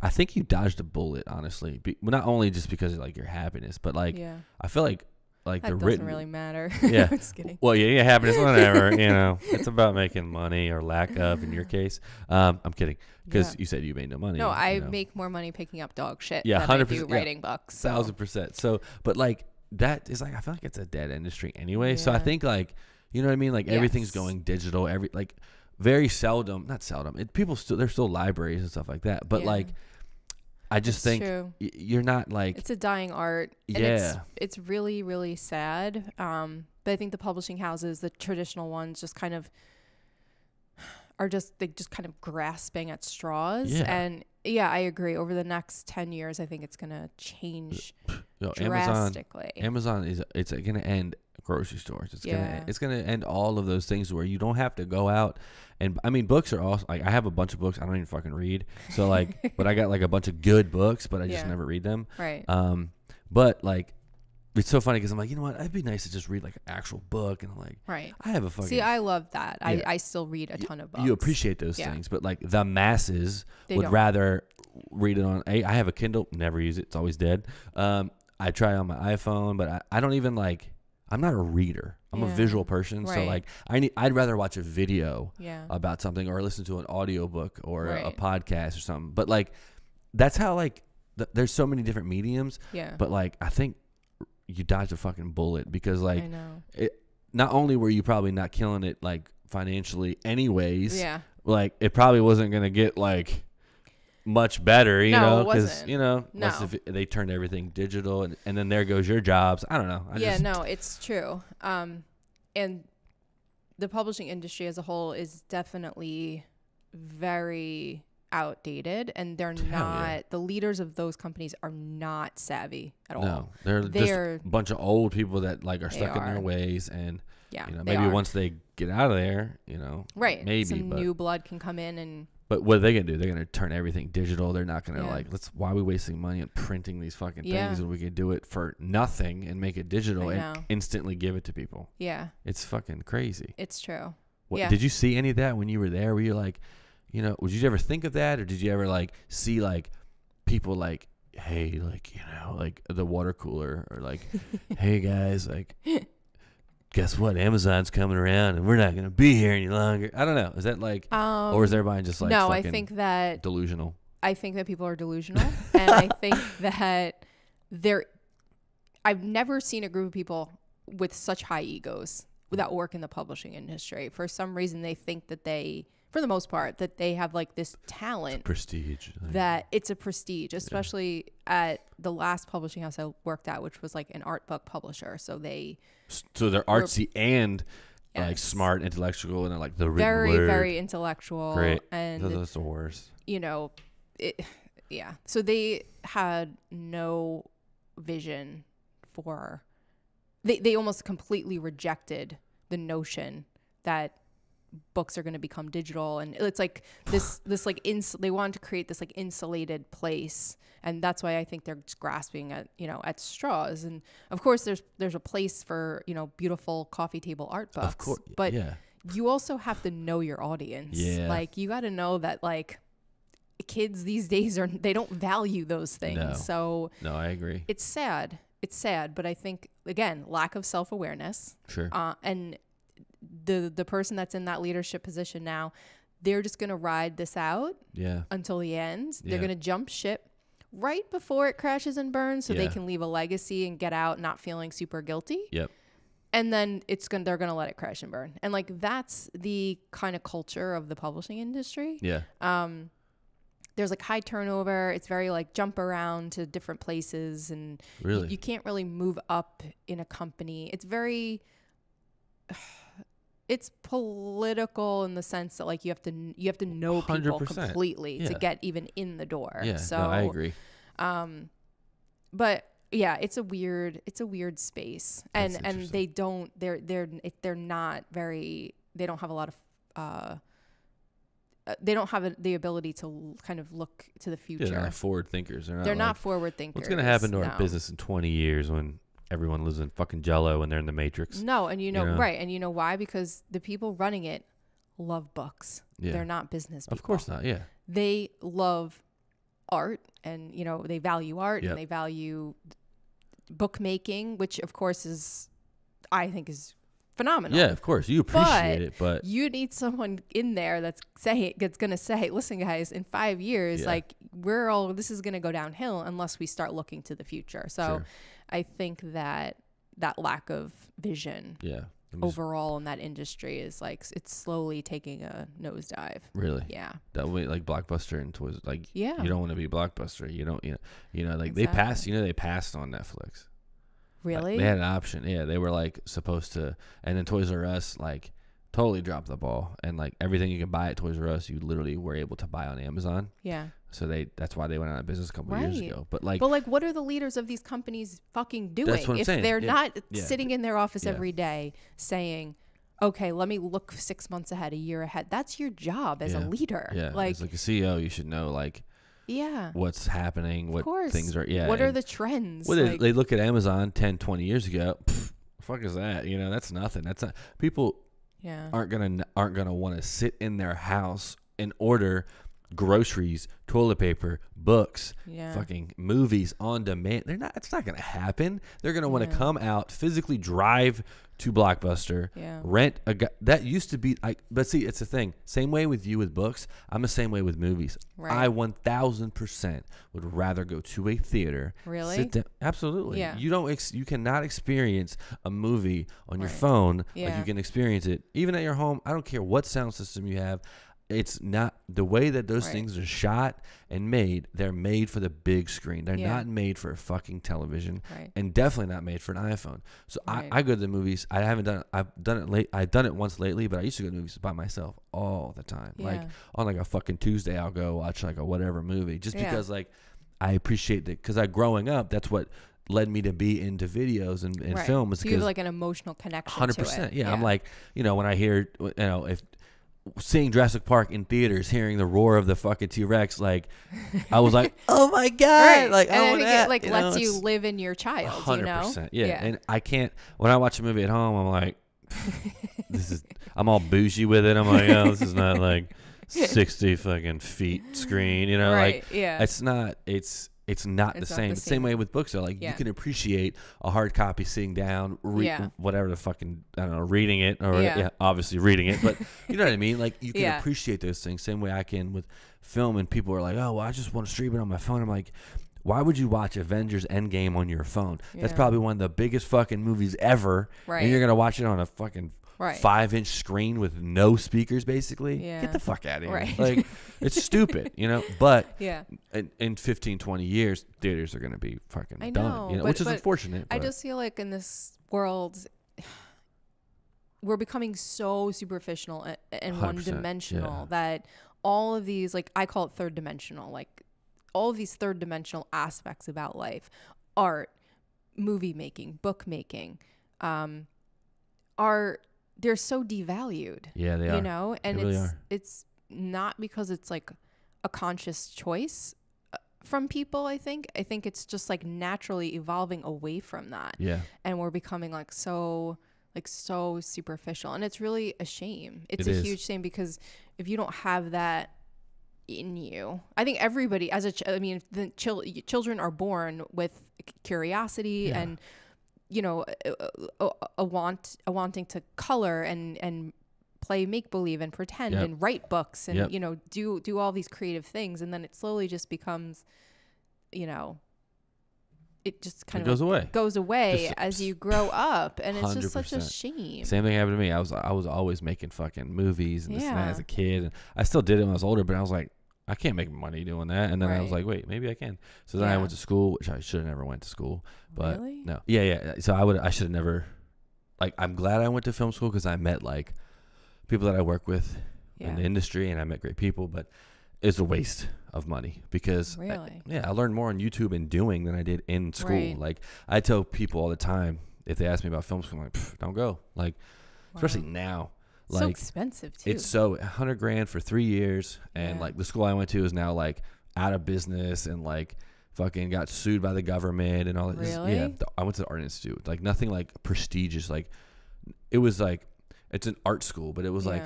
I think you dodged a bullet, honestly. Well, not only just because of like your happiness, but like I feel like. Like that the doesn't really matter. Yeah. Just kidding. Well, yeah, happiness, whatever. You know, it's about making money or lack of in your case. I'm kidding, because you said you made no money. No, I make more money picking up dog shit. Yeah, 100%. Writing books. So. 1000%. So, but like that is like I feel like it's a dead industry anyway. Yeah. So I think like you know what I mean. Like everything's going digital. Every like very seldom, not seldom. People still there's still libraries and stuff like that. But like. I just think you're not like it's a dying art. And it's really, really sad. But I think the publishing houses, the traditional ones, just kind of are just kind of grasping at straws. Yeah. And yeah, I agree. Over the next 10 years, I think it's gonna change drastically. Amazon is it's gonna end grocery stores. It's gonna end all of those things where you don't have to go out. And I mean, books are also like I have a bunch of books I don't even fucking read. So like, but I got like a bunch of good books, but I just never read them. Right. But like, it's so funny because I'm like, you know what? It'd be nice to just read like an actual book, and I'm like, I have a fucking. See, I love that. Yeah. I still read a ton of books. You appreciate those things, but like the masses would rather read it on. I have a Kindle, never use it. It's always dead. I try on my iPhone, but I don't even like, I'm not a reader. I'm a visual person. Right. So like I'd rather watch a video about something or listen to an audiobook or a podcast or something. But like, that's how like, there's so many different mediums. Yeah. But like, I think you dodged a fucking bullet because like, not only were you probably not killing it like financially anyways, like it probably wasn't going to get like much better, you know, because, you know, they turned everything digital and then there goes your jobs. I don't know. No, it's true. And the publishing industry as a whole is definitely very outdated, and they're the leaders of those companies are not savvy at all. No, they're just a bunch of old people that like are stuck in their ways, and you know, maybe once they get out of there, you know, maybe some new blood can come in. And but what are they gonna do? They're gonna turn everything digital. They're not gonna like, why are we wasting money on printing these fucking things when we could do it for nothing and make it digital and instantly give it to people? Yeah, it's fucking crazy. It's true. What, did you see any of that when you were there? Were you like, you know, would you ever think of that? Or did you ever like see like people like, hey, like, you know, like the water cooler, or like, hey guys, like, guess what? Amazon's coming around and we're not going to be here any longer. I don't know. Is that like, or is everybody just like, no, I think that delusional. I think that people are delusional. And I think that I've never seen a group of people with such high egos that work in the publishing industry. For some reason, they think that for the most part, that they have like this talent, prestige, that it's a prestige, especially at the last publishing house I worked at, which was like an art book publisher. So they're artsy and like smart, intellectual, and like the very, very intellectual. Great. And that's the worst. You know, so they had no vision for. They almost completely rejected the notion that books are going to become digital, and it's like this like they wanted to create this like insulated place, and that's why I think they're just grasping at, you know, at straws. And of course there's a place for, you know, beautiful coffee table art books, of course, but you also have to know your audience. Like you got to know that like kids these days they don't value those things. So no, I agree. It's sad, but I think again, lack of self-awareness. Sure. And the person that's in that leadership position now, they're just going to ride this out until the end. They're going to jump ship right before it crashes and burns so they can leave a legacy and get out not feeling super guilty. Yep. And then they're going to let it crash and burn. And like that's the kind of culture of the publishing industry. Yeah. There's like high turnover. It's very like jump around to different places, and really? you can't really move up in a company. It's very it's political in the sense that like you have to know 100%. People completely to get even in the door. Yeah, so no, I agree. But yeah, it's a weird space, and they don't have a lot of they don't have the ability to kind of look to the future. They're not forward thinkers. They're not forward thinkers. What's going to happen to our business in 20 years when everyone lives in fucking Jell-O and they're in the Matrix? No, and you know? Right. And you know why? Because the people running it love books. Yeah. They're not business people. Of course not, yeah. They love art, and, you know, they value art and they value bookmaking, which, of course, I think is phenomenal. Yeah, of course. You appreciate it, but you need someone in there that's going to say, listen, guys, in 5 years, like, this is going to go downhill unless we start looking to the future. So I think that lack of vision overall in that industry is like, it's slowly taking a nosedive. Really? Yeah. That way, like Blockbuster and Toys, like, you don't want to be Blockbuster. You don't, you know, like they passed on Netflix. Really? Like, they had an option. Yeah, they were like supposed to, and then Toys R Us like totally dropped the ball, and like everything you can buy at Toys R Us, you literally were able to buy on Amazon. Yeah. So that's why they went out of business a couple of years ago. But like, what are the leaders of these companies fucking doing? That's what I'm saying. If they're not sitting in their office every day saying, okay, let me look 6 months ahead, a year ahead. That's your job as a leader. Yeah. Like, as like a CEO, you should know like, what's happening, what things are, what are the trends? Well, like, they look at Amazon 10, 20 years ago, pff, the fuck is that? You know, that's nothing. That's not, people aren't gonna want to sit in their house and order groceries, toilet paper, books, fucking movies on demand. They're not. It's not going to happen. They're going to want to come out, physically drive to Blockbuster, rent a. That used to be. But see, it's the thing. Same way with you with books. I'm the same way with movies. Right. I 1000% would rather go to a theater. Really? Sit down. Absolutely. Yeah. You don't. You cannot experience a movie on your phone like you can experience it even at your home. I don't care what sound system you have. It's not the way that those things are shot and made. They're made for the big screen. They're not made for a fucking television, and definitely not made for an iPhone. So I go to the movies. I haven't done it. I've done it late. I've done it once lately, but I used to go to movies by myself all the time. Yeah. Like on like a fucking Tuesday, I'll go watch like a whatever movie just because like I appreciate it. Because I growing up, that's what led me to be into videos and film. So you have like an emotional connection. 100%. Yeah, I'm like, you know, when I hear, you know, if seeing Jurassic Park in theaters, hearing the roar of the fucking T-Rex, like I was like, oh my god, like and I think that, it like lets you live in your child, 100%, you know? Yeah, and I can't when I watch a movie at home, I'm like, this is, I'm all bougie with it. I'm like, oh, this is not like 60 fucking feet screen, you know, like it's not. It's not the same. The same way with books, though. Like you can appreciate a hard copy sitting down, whatever the fucking, I don't know, reading it or obviously reading it, but you know what I mean? Like you can appreciate those things. Same way I can with film, and people are like, oh, well, I just want to stream it on my phone. I'm like, why would you watch Avengers Endgame on your phone? Yeah. That's probably one of the biggest fucking movies ever. Right. And you're going to watch it on a fucking 5-inch screen with no speakers, basically. Yeah. Get the fuck out of here. Right. Like, it's stupid, you know? But in 15, 20 years, theaters are going to be fucking done, you know? Which is unfortunate. I just feel like in this world, we're becoming so superficial and one-dimensional that all of these, like, I call it third-dimensional, like, all of these third-dimensional aspects about life, art, movie making, book making, are... They're so devalued. Yeah, they are. You know, and it's not because it's like a conscious choice from people, I think. I think it's just like naturally evolving away from that. Yeah. And we're becoming like so superficial. And it's really a shame. It's a huge shame, because if you don't have that in you, I think everybody as I mean, the children are born with curiosity and, you know, a wanting to color and play make believe and pretend and write books and you know, do all these creative things, and then it slowly just becomes, you know, it just kind of goes away just, as you grow up, and it's just such a shame. Same thing happened to me. I was always making fucking movies and this and that as a kid, and I still did it when I was older, but I was like, I can't make money doing that. And then I was like, wait, maybe I can. So then I went to school, which I should have never went to school. But really? No. Yeah, yeah. So I should have never, like, I'm glad I went to film school, because I met like people that I work with in the industry, and I met great people, but it's a waste of money, because I learned more on YouTube and doing than I did in school. Right. Like I tell people all the time, if they ask me about film school, I'm like, don't go. Like, especially now. Like, so expensive too. It's so $100 grand for 3 years, and like the school I went to is now like out of business and like fucking got sued by the government and all that. Really? Yeah, I went to the Art Institute. Like nothing like prestigious. Like it was like, it's an art school, but it was like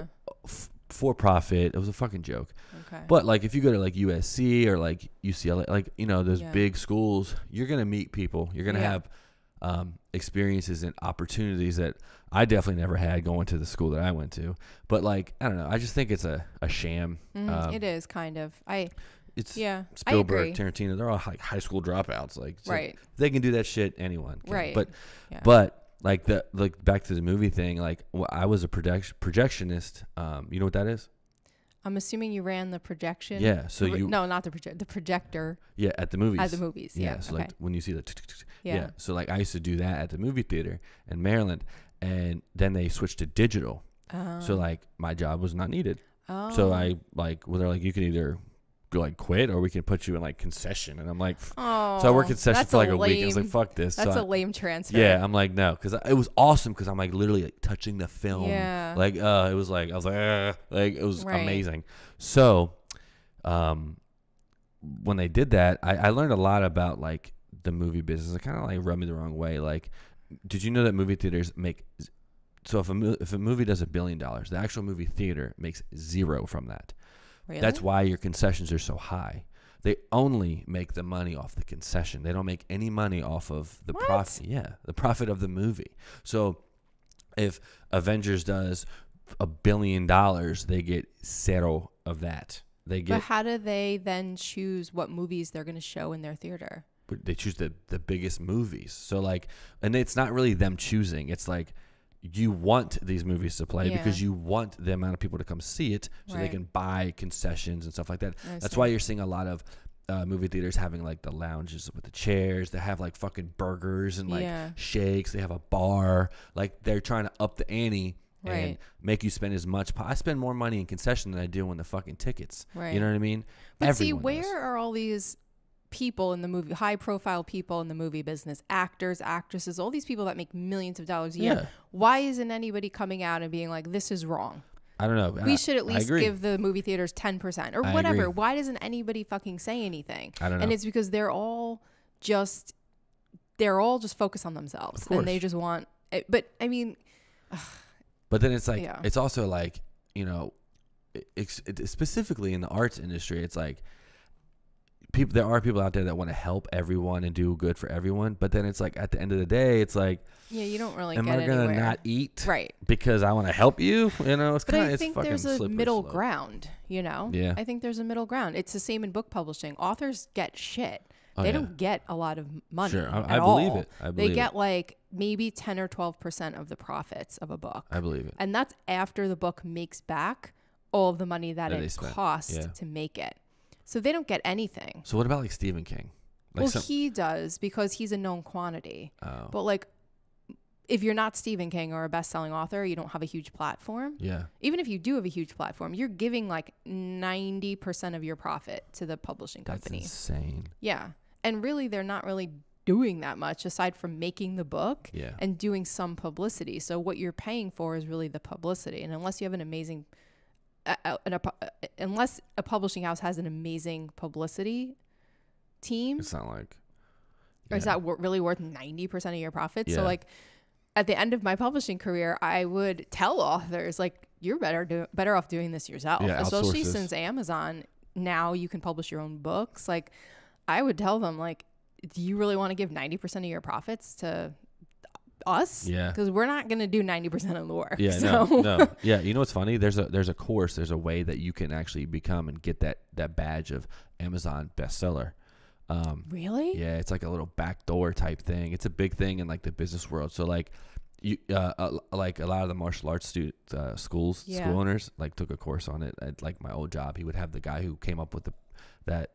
for profit. It was a fucking joke. Okay. But like if you go to like USC or like UCLA, like, you know, those big schools, you're gonna meet people. You're gonna have experiences and opportunities that I definitely never had going to the school that I went to. But like, I don't know, I just think it's a sham. It is kind of, Spielberg, Tarantino, they're all high school dropouts. Like, so they can do that shit. Anyone can. But like back to the movie thing, like I was a projectionist. You know what that is? I'm assuming you ran the projection. Yeah. So no, not the projector. The projector. Yeah, at the movies. At the movies. Yeah. So like when you see the. Yeah. So like I used to do that at the movie theater in Maryland, and then they switched to digital. So like my job was not needed. Oh. So I like, well, they're like, you can either go like quit, or we can put you in like concession, and I'm like, oh. So I worked concession for like a week. I was like, fuck this. That's a lame transfer. Yeah, I'm like, no, because it was awesome, because I'm like literally like touching the film. Yeah. Like it was like I was like it was amazing. So, when they did that, I learned a lot about like the movie business. It kind of like rubbed me the wrong way. Like, did you know that movie theaters make? So if a movie does $1 billion, the actual movie theater makes zero from that. Really? That's why your concessions are so high. They only make the money off the concession. They don't make any money off of the profit. Yeah, the profit of the movie. So if Avengers does $1 billion, they get zero of that. They get. But how do they then choose what movies they're going to show in their theater? They choose the biggest movies. So like, and it's not really them choosing. It's like, you want these movies to play because you want the amount of people to come see it so they can buy concessions and stuff like that. That's why you're seeing a lot of movie theaters having like the lounges with the chairs. They have like fucking burgers and like shakes. They have a bar. Like they're trying to up the ante and make you spend as much. I spend more money in concession than I do on the fucking tickets. You know what I mean? But Everyone does. Are all these people in the movie, high profile people in the movie business, actors, actresses, all these people that make millions of dollars a year. Why isn't anybody coming out and being like, this is wrong? I don't know. We should at least give the movie theaters 10% or whatever. Why doesn't anybody fucking say anything? I don't know. And it's because they're all just focused on themselves and they just want it. But I mean, but then it's like, it's also like, you know, specifically in the arts industry, it's like, people, there are people out there that want to help everyone and do good for everyone, but then it's like at the end of the day, it's like, yeah, you don't really. Am I gonna not eat because I want to help you? You know, it's kind of. But I think there's a middle ground. You know, I think there's a middle ground. It's the same in book publishing. Authors get shit. They don't get a lot of money. I believe it. They get like maybe 10 or 12% of the profits of a book. I believe it. And that's after the book makes back all of the money that it costs to make it. So they don't get anything. So what about like Stephen King? Like he does because he's a known quantity. Oh. But like if you're not Stephen King or a best-selling author, you don't have a huge platform. Yeah. Even if you do have a huge platform, you're giving like 90% of your profit to the publishing company. That's insane. Yeah. And really, they're not really doing that much aside from making the book and doing some publicity. So what you're paying for is really the publicity. And unless you have an amazing... unless a publishing house has an amazing publicity team, it's not like, or is that really worth 90% of your profits? So like at the end of my publishing career, I would tell authors like, you're better off doing this yourself, especially since Amazon, now you can publish your own books. Like I would tell them like, do you really want to give 90% of your profits to us? Because we're not going to do 90% of the work. Yeah, you know what's funny, there's a course, there's a way that you can actually become and get that badge of Amazon bestseller. Really? Yeah, it's like a little backdoor type thing. It's a big thing in like the business world. So like you like a lot of the martial arts students, school owners like took a course on it at like my old job. He would have the guy who came up with that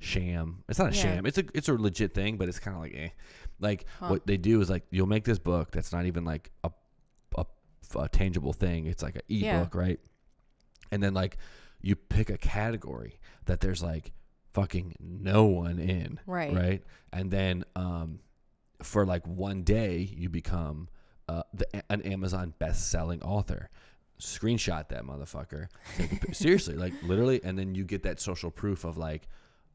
sham. It's not a sham. It's a legit thing, but it's kind of like what they do is like, you'll make this book that's not even like a tangible thing. It's like an ebook, right? And then like you pick a category that there's like fucking no one in, right? And then for like one day you become an Amazon best-selling author. Screenshot that motherfucker. Seriously, like literally, and then you get that social proof of like,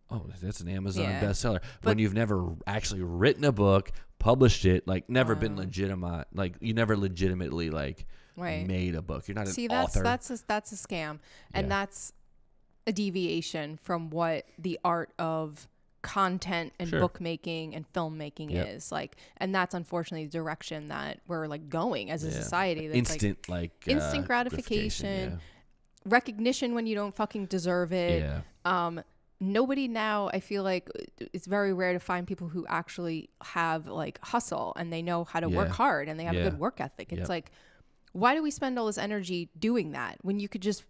oh, that's an Amazon bestseller. But when you've never actually written a book, published it, like never been legitimate, like you never legitimately like made a book. You're not an author. See, that's a scam. And that's a deviation from what the art of content and bookmaking and filmmaking is like, and that's unfortunately the direction that we're like going as a society. That's instant gratification recognition when you don't fucking deserve it. Nobody now, I feel like it's very rare to find people who actually have like hustle and they know how to work hard and they have a good work ethic. It's like, why do we spend all this energy doing that when you could just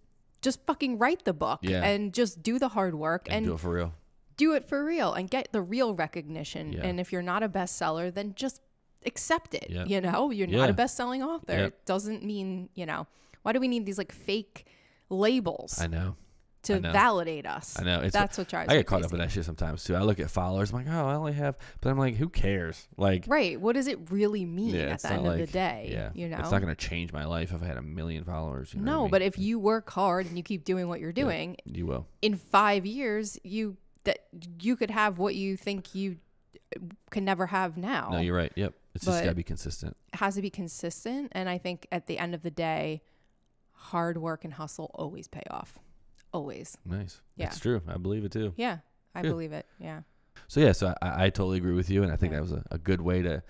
fucking write the book and just do the hard work and do it for real. Do it for real and get the real recognition. And if you're not a bestseller, then just accept it. You know, you're not a best-selling author. It doesn't mean, you know, why do we need these like fake labels? I know. To validate us. I know. That's what drives me. I get caught up in that shit sometimes too. I look at followers, I'm like, oh, I only have, but I'm like, who cares? Like, right. What does it really mean at the end of the day? Yeah. You know, it's not going to change my life if I had 1 million followers. You know what I mean? But if you work hard and you keep doing what you're doing, you will. In 5 years, you could have what you think you can never have now. No, you're right. Yep. It's just got to be consistent. It has to be consistent. And I think at the end of the day, hard work and hustle always pay off. Always. Nice. Yeah. That's true. I believe it too. Yeah. I believe it. Yeah. So yeah, so I totally agree with you, and I think that was a good way to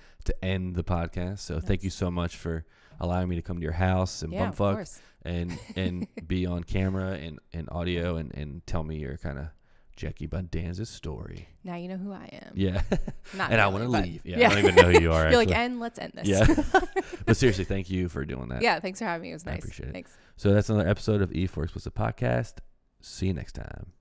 end the podcast. So thank you so much for allowing me to come to your house and bumfuck and be on camera and audio and tell me your kind of Jackie Bondanza's story. Now you know who I am. Yeah. Not and really, I want to leave. Yeah, yeah. I don't even know who you are. You're actually like, and let's end this. Yeah. But seriously, thank you for doing that. Yeah, thanks for having me. It was nice. I appreciate it. Thanks. So that's another episode of E for Explicit Podcast. See you next time.